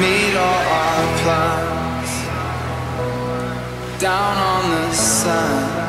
Made all our plans down on the sand.